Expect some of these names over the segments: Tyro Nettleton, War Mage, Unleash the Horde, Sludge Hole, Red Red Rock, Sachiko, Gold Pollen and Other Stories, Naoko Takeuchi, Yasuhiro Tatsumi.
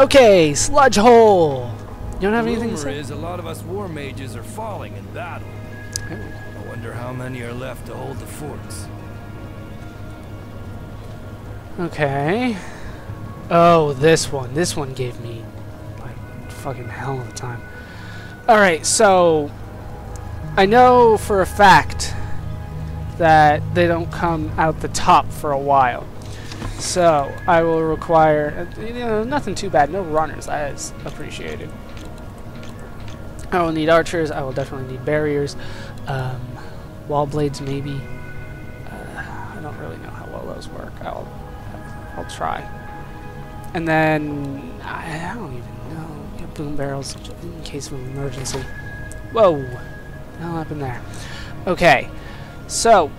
Okay, Sludge Hole. You don't have anything to say? Rumor is a lot of us war mages are falling in battle. I wonder how many are left to hold the forts. Okay. Oh, this one. This one gave me like fucking hell of a time. Alright, so I know for a fact that they don't come out the top for a while. So I will require, you know, nothing too bad, no runners, that is appreciated. I will need archers, I will definitely need barriers, wall blades maybe. I don't really know how well those work. I'll try. And then, I don't even know, yeah, boom barrels in case of an emergency. Whoa, what the hell happened there? Okay, so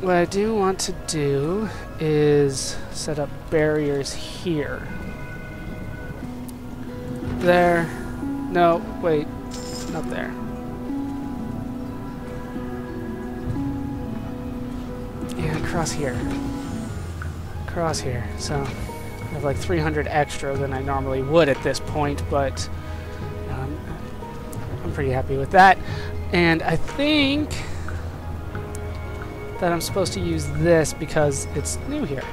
what I do want to do is set up barriers here. There. No, wait, not there. Yeah, across here. Across here. So I have like 300 extra than I normally would at this point, but I'm pretty happy with that. And I think that I'm supposed to use this because it's new here.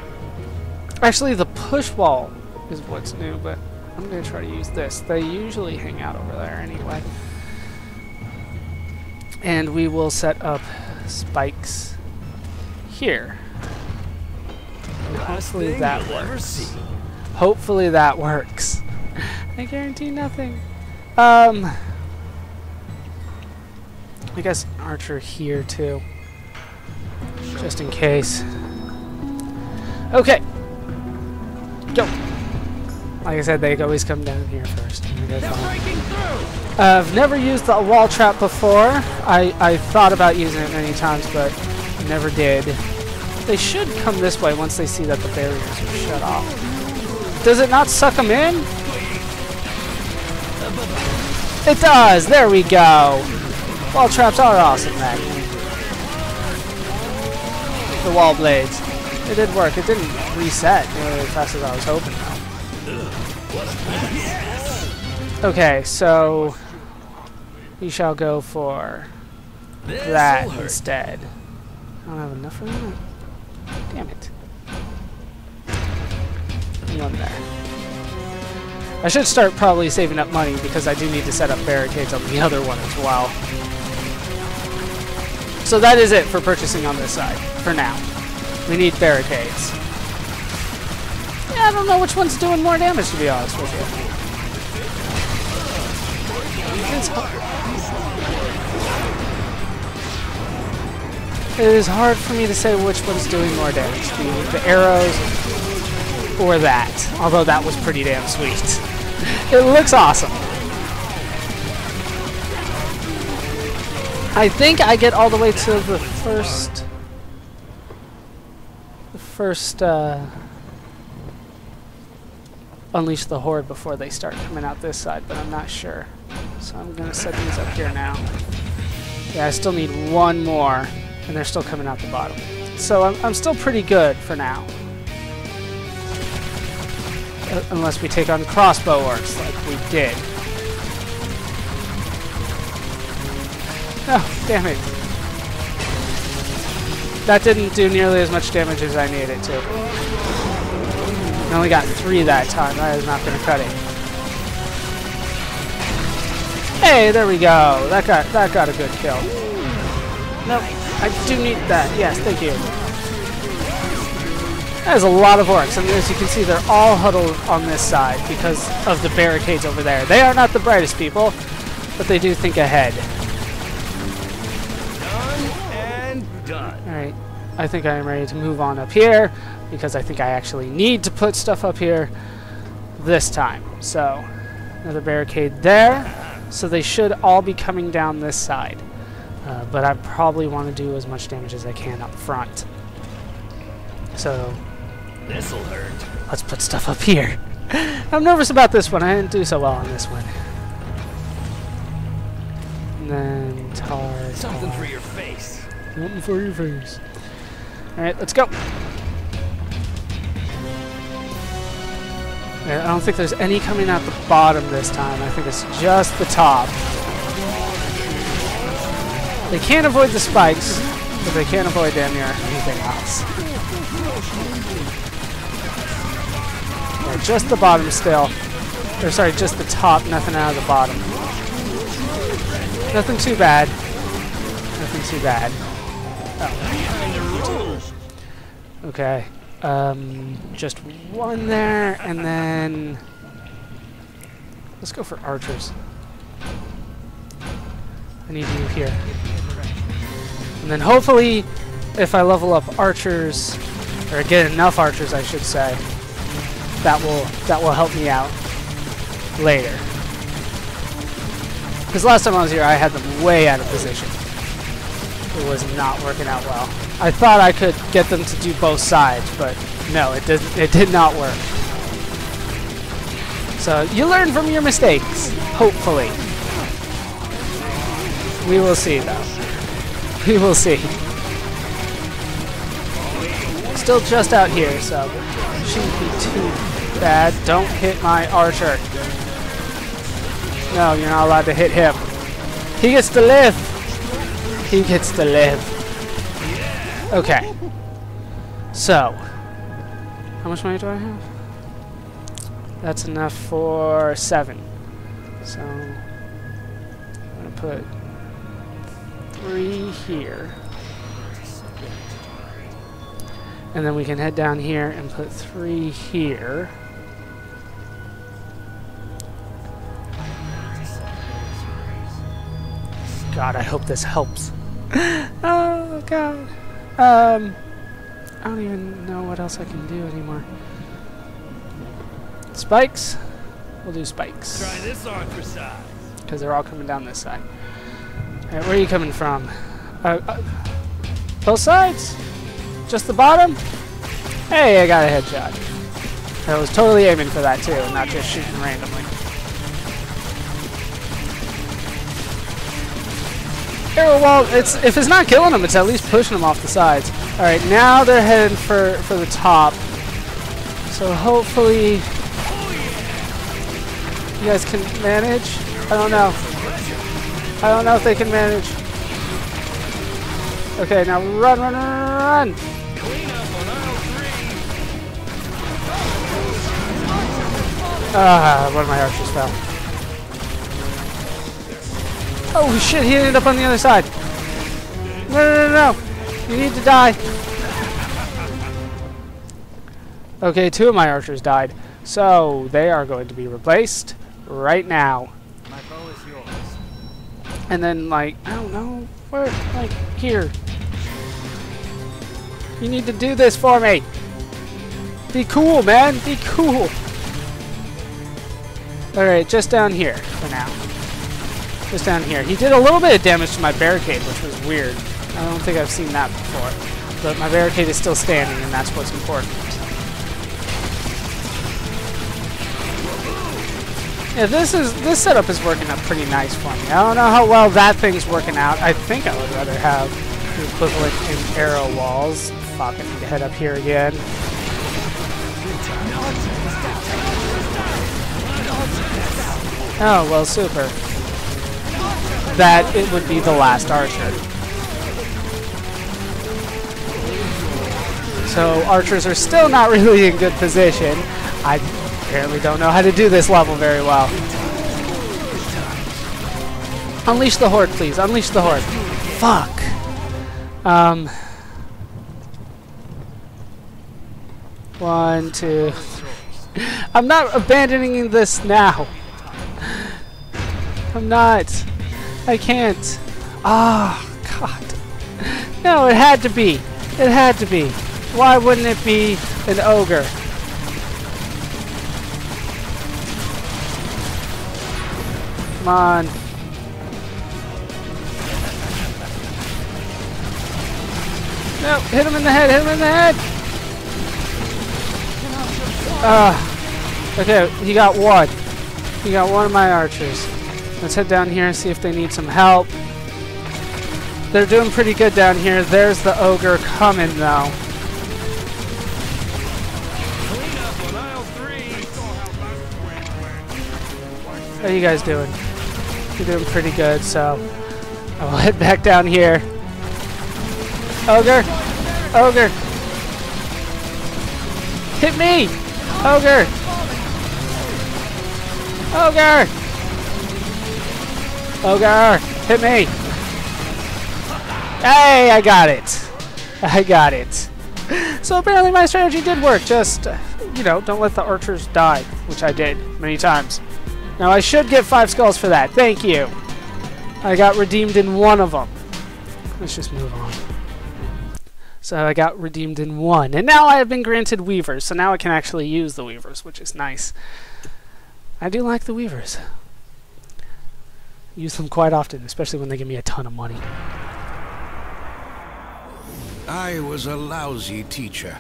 Actually, the push wall is what's new, but I'm going to try to use this. They usually hang out over there anyway. And we will set up spikes here. Hopefully that works. Hopefully that works. I guarantee nothing. I guess archer here too. Just in case. Okay. Go. Like I said, they always come down here first. I've never used the wall trap before. I thought about using it many times, but never did. They should come this way once they see that the barriers are shut off. Does it not suck them in? It does! There we go! Wall traps are awesome, man. The wall blades. It did work. It didn't reset nearly as fast as I was hoping though. Okay, so we shall go for that instead. I don't have enough for that. Damn it. One there. I should start probably saving up money because I do need to set up barricades on the other one as well. So that is it for purchasing on this side, for now. We need barricades. Yeah, I don't know which one's doing more damage, to be honest with you. It is hard for me to say which one's doing more damage, the arrows or that. Although that was pretty damn sweet. It looks awesome. I think I get all the way to the first... Unleash the Horde before they start coming out this side, but I'm not sure. So I'm going to set these up here now. Yeah, I still need one more, and they're still coming out the bottom. So I'm still pretty good for now. Unless we take on crossbow orcs like we did. Oh, damn it. That didn't do nearly as much damage as I needed to. I only got 3 that time. That is not going to cut it. Hey, there we go. That got a good kill. Nope. I do need that. Yes, thank you. That is a lot of orcs. And as you can see, they're all huddled on this side because of the barricades over there. They are not the brightest people, but they do think ahead. Alright, I think I am ready to move on up here, because I think I actually need to put stuff up here this time. So, another barricade there, so they should all be coming down this side. But I probably want to do as much damage as I can up front. So, this'll hurt. Let's put stuff up here. I'm nervous about this one, I didn't do so well on this one. And then, tar. Something for your face. Nothing for your face. Alright, let's go. I don't think there's any coming out the bottom this time. I think it's just the top. They can't avoid the spikes, but they can't avoid damn near anything else. Yeah, just the bottom still. Or sorry, just the top, nothing out of the bottom. Nothing too bad. Nothing too bad. Oh. Okay. Just one there, and then let's go for archers. I need you here. And then hopefully, if I level up archers, or get enough archers, I should say, that will help me out later. Because last time I was here, I had them way out of position. It was not working out well. I thought I could get them to do both sides, but no, it did not work. So you learn from your mistakes, hopefully. We will see, though. We will see. Still just out here, so shouldn't be too bad. Don't hit my archer. No, you're not allowed to hit him. He gets to live. He gets to live. Okay. So, how much money do I have? That's enough for 7. So, I'm gonna put 3 here, and then we can head down here and put 3 here. God, I hope this helps. Oh God, I don't even know what else I can do anymore. Spikes, we'll do spikes. Try this on for size, because they're all coming down this side. Alright, where are you coming from? Both sides? Just the bottom? Hey, I got a headshot. I was totally aiming for that too, not just shooting randomly. Well, if it's not killing them, it's at least pushing them off the sides. Alright, now they're heading for the top. So hopefully you guys can manage. I don't know. I don't know if they can manage. Okay, now run, run, run, run! Ah, one of my archers fell. Oh shit, he ended up on the other side. No, no, no, no! You need to die. Okay, 2 of my archers died. So, they are going to be replaced right now. My bow is yours. And then, like, I don't know, where, like, here. You need to do this for me. Be cool, man. Be cool. Alright, just down here for now. Just down here. He did a little bit of damage to my barricade, which was weird. I don't think I've seen that before. But my barricade is still standing, and that's what's important. Yeah, this setup is working out pretty nice for me. I don't know how well that thing's working out. I think I would rather have the equivalent in arrow walls. Fuck, I need to head up here again. Oh, well, super. That it would be the last archer. So, archers are still not really in good position. I apparently don't know how to do this level very well. Unleash the Horde, please. Unleash the Horde. Fuck. 1, 2. I'm not abandoning this now. I'm not. I can't. Ah, God. No, it had to be. It had to be. Why wouldn't it be an ogre? Come on. No, hit him in the head, hit him in the head! Okay, he got one. He got one of my archers. Let's head down here and see if they need some help. They're doing pretty good down here. There's the ogre coming, though. How are you guys doing? You're doing pretty good, so I will head back down here. Ogre! Ogre! Hit me! Ogre! Ogre! Ogre! Hit me! Hey, I got it! I got it. So apparently my strategy did work, just, you know, don't let the archers die, which I did many times. Now I should get 5 skulls for that, thank you! I got redeemed in one of them. Let's just move on. So I got redeemed in one, and now I have been granted weavers, so now I can actually use the weavers, which is nice. I do like the weavers. Use them quite often, especially when they give me a ton of money. I was a lousy teacher,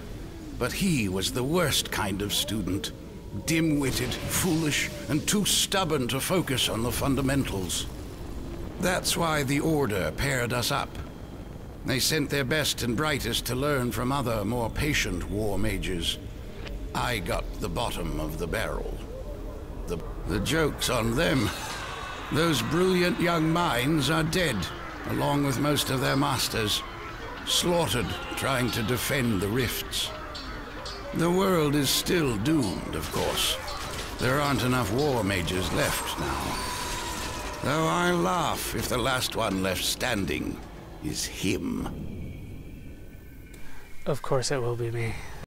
but he was the worst kind of student. Dim-witted, foolish, and too stubborn to focus on the fundamentals. That's why the Order paired us up. They sent their best and brightest to learn from other, more patient war mages. I got the bottom of the barrel. The joke's on them. Those brilliant young minds are dead, along with most of their masters. Slaughtered, trying to defend the rifts. The world is still doomed, of course. There aren't enough war mages left now. Though I laugh if the last one left standing is him. Of course it will be me.